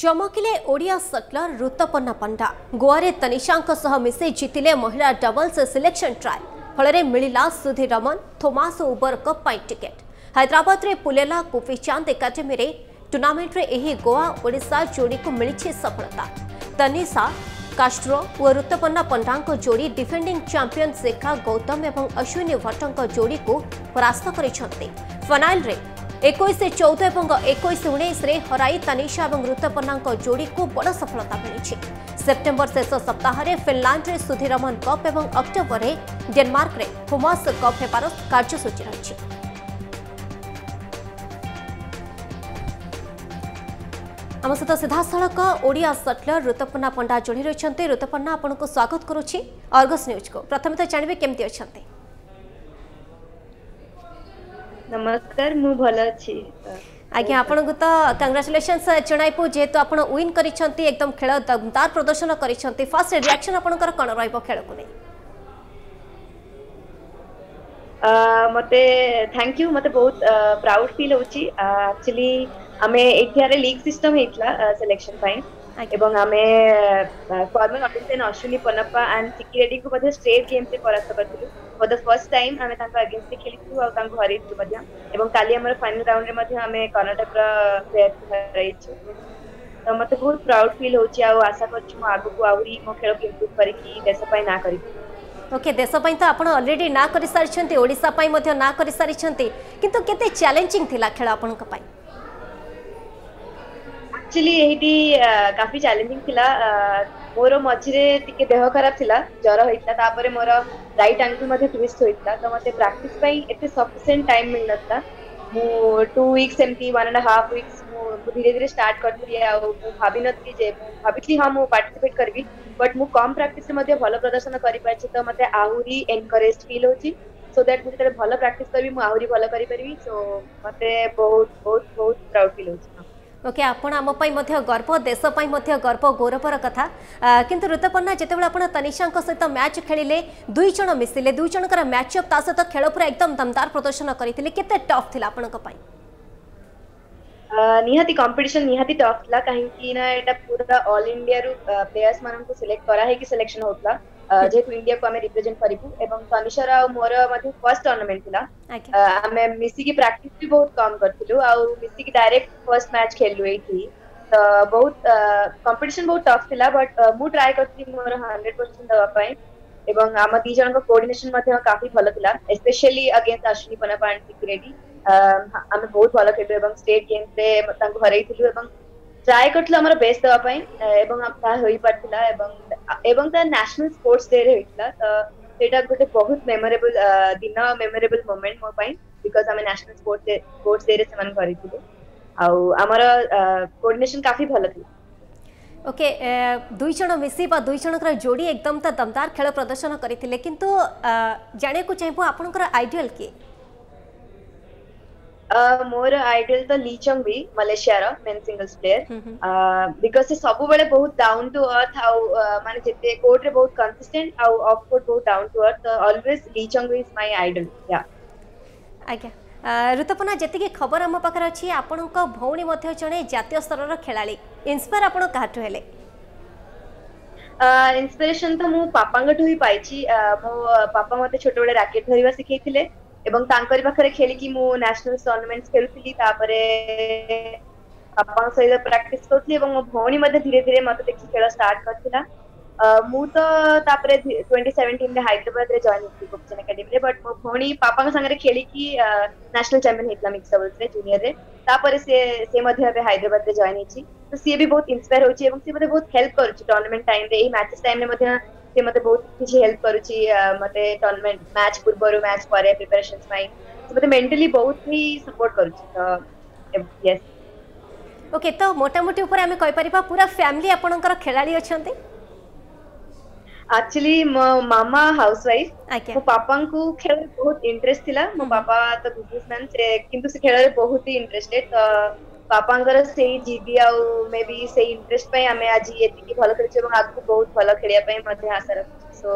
चमकिले Odia shuttler Rituparna Panda गोवे तनिषा मिसे जितिले महिला डबल्स सिलेक्शन ट्रायल फल मिला सुदिरमन कप टिकेट हैदराबाद रे पुलेला कुफी चांद एकेडेमी रे टूर्नामेंट रे एही गोवा ओडिशा जोड़ी को मिली सफलता। तनिषा कास्ट्रो और ऋतुपर्णा पंडा जोड़ी डिफेंडिंग चैंपियन शेखा गौतम और अश्विनी भटंक जोड़ी को परास्त कर फाइनल रे 21-14 और 21-19 हराई तनिषा और ऋतुपर्णा जोड़ी को बड़ सफलता मिली। सेप्टेम्बर शेष सप्ताह रे फिनलैंड रे सुदिरमन कप और अक्टोबर में डेनमार्क रे थॉमस कप होबार कार्यसूची रही। आम सहित सीधासख ओडिया सटलर ऋतुपर्णा पंडा जोड़ी रही। ऋतुपर्णा आपको स्वागत करुच्छी अर्गस न्यूज को। प्रथम तो जानवे केमती अच्छा? नमस्कार, मु भल अच्छी आज्ञा। आपन को तो कंग्रेचुलेशन्स जणाइबु जेहेतु आपन विन करिसंती, एकदम खेल दमदार प्रदर्शन करिसंती। फर्स्ट रिएक्शन आपनकर कोन रहइबो खेल को नै? मते थैंक यू, मते बहुत प्राउड फील होची। एक्चुअली आमे एठारे लीग सिस्टम हेतला सिलेक्शन पाई एवं आमे formal audition Ashwini Ponnappa and Sikki Reddy को मध्ये स्ट्रेट गेम से परास्त करथिलु। फॉर द फर्स्ट टाइम आमे तांका अगेंस्ट खेलिथु और तांको हरैथु मध्ये एवं काली हमर फाइनल राउंड रे मध्ये आमे कर्नाटक रा प्लेयर हरैछु। तो मते बहुत प्राउड फील होची आ आशा करछु आगु को आउरी मो खेल इंप्रूव करकी देश पाई ना करितु। ओके, देश पाई तो आपण ऑलरेडी ना करि सारिछंती, ओडिसा पाई मध्ये ना करि सारिछंती, किंतु केते चैलेंजिंग थिला खेल आपनका पाई? एक्चुअली एहिटी काफी चैलेंजिंग थिला। मोर मझिरे टिके देह खराब थिला, ज्वर होइता, तापरे मोर राइट एंकल मध्ये ट्विस्ट होइता। तो मते प्रैक्टिस पाई एते सफिशिएंट टाइम मिलनता। मु 2 वीक्स एमती 1.5 वीक्स मु धीरे-धीरे स्टार्ट करथि आ भाबी नथि जे भाबिथि हा मु पार्टिसिपेट करबी, बट मु कम प्रैक्टिस मध्ये भलो प्रदर्शन करि पाछि। तो मते आहुरी एनकरेज फील होछि, सो दैट मु जते भलो प्रैक्टिस करबी मु आहुरी भलो करि परबी। सो मते बहुत बहुत बहुत प्राउड फील होछि। ओके, आपण आम पाई मध्य गर्व, देश पाई मध्य गर्व, गौरवर कथा। किंतु ऋतुपर्णा जेतेबेला आपण तनिषा सहित मैच खेलिले, दुई जण मिसिले, दुई जणकर मैच अप ता सहित खेल पूरा एकदम दमदार प्रदर्शन करथिले, केते टफ थिला आपण को पाई? निहाती कंपटीशन निहाती टफ थिला, काहे कि ना एटा पूरा ऑल इंडिया रु प्लेयर्स मानन को सिलेक्ट करा है कि सिलेक्शन होतला जेतु इंडिया को हमें रिप्रेजेंट करिबु। एवं तनिषार आ मोर मध्ये फर्स्ट टूर्नामेंट थिला। हमें मिसी की प्रैक्टिस भी बहुत कम करथिलु आ मिसी की डायरेक्ट फर्स्ट मैच खेललु एथि। तो बहुत कंपटीशन बहुत टफ थिला, बट मु ट्राई करथि मोर 100% दवा पाए। एवं आम दी जन को कोऑर्डिनेशन मध्ये काफी भलो थिला, specially against Ashwini Ponnappa and Sikki Reddy. हमें बहुत भलो खेललु एवं स्टेट गेम रे तांको हरैथिलु एवं ट्राई करथिलु हमर बेस्ट दवा पाए एवं आपका होई पड़थिला एवं एवं ता नेशनल स्पोर्ट्स डे रे हेतला। तो सेटा गोटे बहुत मेमोरेबल दिन, मेमोरेबल मोमेंट मो पाए, बिकॉज़ हमें नेशनल स्पोर्ट्स डे रे समान करिथिले आ हमर कोऑर्डिनेशन काफी भलो थी। ओके, दुई जण मिसी बा दुई जणकर जोड़ी एकदम ता दमदार खेल प्रदर्शन करिथिले, किंतु जाने को चाहिबो आपनकर आइडियल के? मोर आइडल तो ली चोंग वेई मलेशिया रो मेन सिंगल्स प्लेयर, बिकॉज़ से सब बेले बहुत डाउन टू अर्थ आ माने जेते कोर्ट रे बहुत कंसिस्टेंट आ ऑफ कोर्ट बहुत down to earth. Always Lee Chong Wei is my idol. या आज्ञा। ऋतुपर्णा जेते की खबर हम पाकर अछि, आपन को भौणी मध्ये जणे जातीय स्तर रो खेलाड़ी, इंस्पायर आपन काठो हेले? इंस्पिरेशन तो मु पापा गठो ही पाइछि। मो पापा मते छोटे बेले रैकेट धरिबा सिखैथिले एवं तांकरी पाखरे खेली कि मु नेशनल टूर्नामेंट्स खेलुथली, तापरे अपन सहित प्रैक्टिस करथली एवं मो भौणी मध्ये धीरे धीरे मते देखि खेल स्टार्ट करथिला। मु तो तापरे 2017 में हैदराबाद रे जॉइन हुई कोचिंग एकेडमी रे, बट मो भौणी पापा के संगे खेली कि नेशनल चैंपियन हेतला मिक्स डबल्स रे जूनियर रे। तापरे से मध्ये अबे हैदराबाद रे जॉइन हिची। तो से भी बहुत इंस्पायर होची एवं से मते बहुत हेल्प करूची टूर्नामेंट टाइम रे, ए मैचेस टाइम रे मध्ये से मते बहुत किछि हेल्प करूची। मते टूर्नामेंट मैच पूर्व मैच पर प्रिपरेशंस में मते मेंटली बहुत ही सपोर्ट करूची। यस ओके, तो मोटा मोटी ऊपर हमें कहि परिबा पूरा फैमिली आपनकर खेलाड़ी अछंती? एक्चुअली मो मामा हाउसवाइफ, मो पापा को खेल बहुत इंटरेस्ट थिला। मो पापा तो बिजनेसमैन से किंतु से खेल रे बहुत ही इंटरेस्टेड। तो पापा कर से जिदी आ मे बी से इंटरेस्ट पे हमें आज एति भलो खेलछे एवं आगु बहुत भलो खेलिया पे मध्ये आशा रख। सो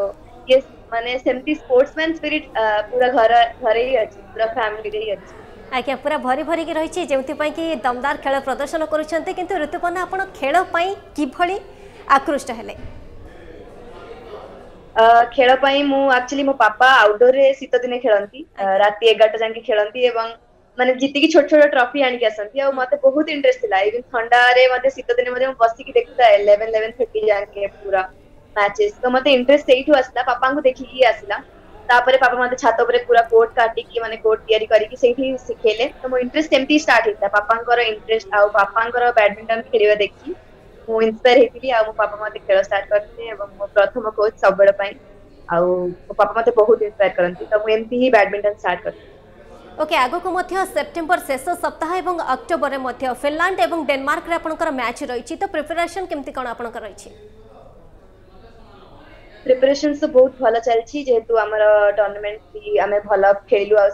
यस माने सेमती स्पोर्ट्समैन स्पिरिट पूरा घर घरे ही अछि, पूरा फैमिली रे ही अछि। आज्ञा पूरा भरी भरिक रही जोपाई कि दमदार खेल प्रदर्शन करुँच कि ऋतुपर्णा आप खेलपाई किभली आकृष्ट हेले खेलपाई मुझे मो पापा आउटडोर रे शीत दिन खेलती रात 11टा जाके खेलती माने जितिकी छोट छोट ट्रॉफी आनिक आसती आ मत बहुत इंटरेस्ट था इवन ठंडा रे मत शीत दिन मत बसिकी देखता 11:30 जाके पूरा मैचेस तो मत इंटरेस्ट सेठो आसला पापा को देखिकी आसला तापर पापा मत छात ऊपर पूरा कोर्ट काटिकी माने कोर्ट तैयारी करिकी सेठी सिखेले तो मो इंटरेस्ट एमती स्टार्ट हिता पापांकर इंटरेस्ट आ पापांकर बैडमिंटन खेलवा देखी मो इंस्पायर हेतिली आ मो पापा मते खेल स्टार्ट करते एवं मो प्रथम कोच सबबड़ पई आ मो पापा मते बहुत इंस्पायर करंती त मो एमती ही बैडमिंटन स्टार्ट करते ओके आगो को मध्य सेप्टेम्बर शेष सप्ताह एवं अक्टोबर रे मध्य फिनलैंड एवं डेनमार्क रे आपनकर मैच रही छि तो प्रिपरेशन केमती कोन आपनकर रही छि प्रिपरेशन तो बहुत भल चलछि जेहेतु हमर टूर्नामेंट भी हमें भल खेलु आ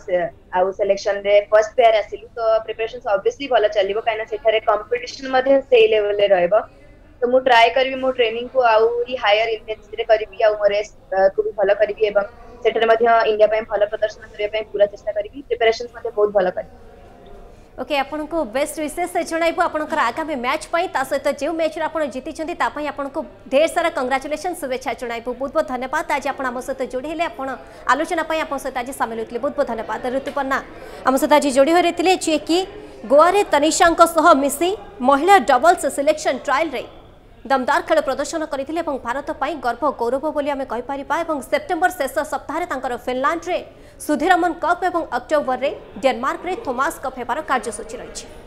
सिलेक्शन रे फर्स्ट प्लेयर आसिलु तो प्रिपरेशन ऑब्वियसली भल चलिबो काना सेठारे कंपटीशन मध्ये सेही लेवल रे रहबो तो मु ट्राई करबी मो ट्रेनिंग को आउ ही हायर इंटेंसिटी रे करबी आ मोर रेस को भी भल करबी एवं सेठारे मध्ये इंडिया पय भल प्रदर्शन करे पय पूरा चेष्टा करबी प्रिपरेशन मध्ये बहुत भल करबी ओके आपन को बेस्ट विशेष जणाइबो आपनकर आगामी मैच पय ता सहित जे मैच रे आपन जीति छथि ता पय आपन को ढेर सारा कांग्रेचुलेशन शुभेच्छा जणाइबो बहुत बहुत धन्यवाद आज आपन हम सहित जोडी हेले आपन आलोचना पय आपन सहित आज शामिल होइतले बहुत बहुत धन्यवाद ऋतुपर्णा हम सहित आज जोडी होय रहथिले जे कि गोवा रे तनिषा को सह मिसी महिला डबल्स सिलेक्शन ट्रायल रे दमदार खेल प्रदर्शन करते भारत पर गर्व गौरव बोली आम कहीपर सेप्टेम्बर शेष सप्ताह फिनलैंड रे सुदिरमन कप और अक्टोबर रे डेनमार्क रे थॉमस कप होबार कार्यसूची रही है।